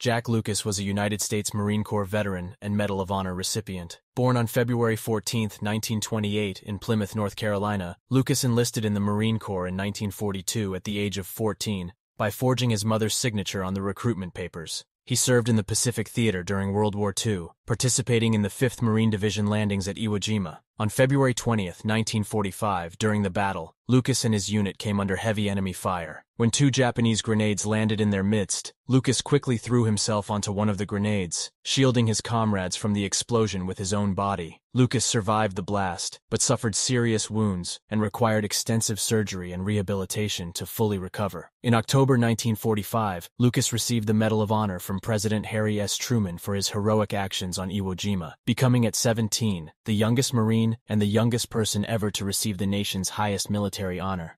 Jack Lucas was a United States Marine Corps veteran and Medal of Honor recipient. Born on February 14, 1928, in Plymouth, North Carolina, Lucas enlisted in the Marine Corps in 1942 at the age of 14 by forging his mother's signature on the recruitment papers. He served in the Pacific Theater during World War II, participating in the 5th Marine Division landings at Iwo Jima. On February 20, 1945, during the battle, Lucas and his unit came under heavy enemy fire. When two Japanese grenades landed in their midst, Lucas quickly threw himself onto one of the grenades, shielding his comrades from the explosion with his own body. Lucas survived the blast, but suffered serious wounds and required extensive surgery and rehabilitation to fully recover. In October 1945, Lucas received the Medal of Honor from President Harry S. Truman for his heroic actions on Iwo Jima, becoming at 17 the youngest Marine and the youngest person ever to receive the nation's highest military honor.